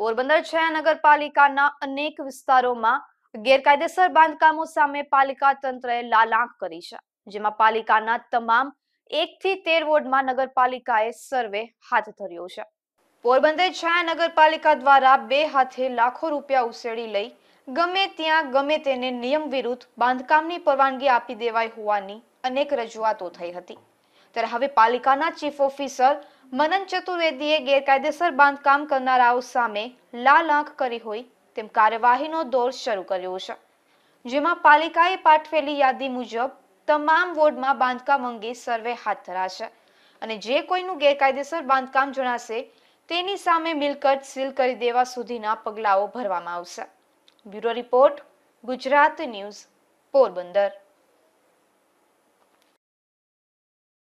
પોરબંદર શહેર નગરપાલિકાના અનેક વિસ્તારોમાં ગેરકાયદેસર બાંધકામો સામે પાલિકા તંત્રએ લાલ આંખ કરી છે, જેમાં પાલિકાના તમામ 1 થી 13 વોર્ડમાં નગરપાલિકાએ સર્વે હાથ ધર્યો છે। પોરબંદર શહેર નગરપાલિકા દ્વારા બે હાથે લાખો રૂપિયા ઉછેડી લઈ ગમે ત્યાં ગમે તેને નિયમ વિરુદ્ધ બાંધકામની પરવાનગી આપી દેવાઈ હોવાની અનેક રજૂઆતો થઈ હતી। ત્યારે હવે પાલિકાના ચીફ ઓફિસર મનન ચતુર્વેદીએ ગેરકાયદેસર બાંધકામ કરનારાઓ સામે લાલ આંખ કરી હોય તેમ કાર્યવાહીનો દોર શરૂ કર્યો છે, જેમાં પાલિકાએ પાઠવેલી યાદી મુજબ તમામ વોર્ડમાં બાંધકામ અંગે સર્વે હાથ ધરાશે અને જે કોઈનું ગેરકાયદેસર બાંધકામ જણાશે તેની સામે મિલકત સીલ કરી દેવા સુધીના પગલાઓ ભરવામાં આવશે। Bureau report, Gujarat news, Porbandar.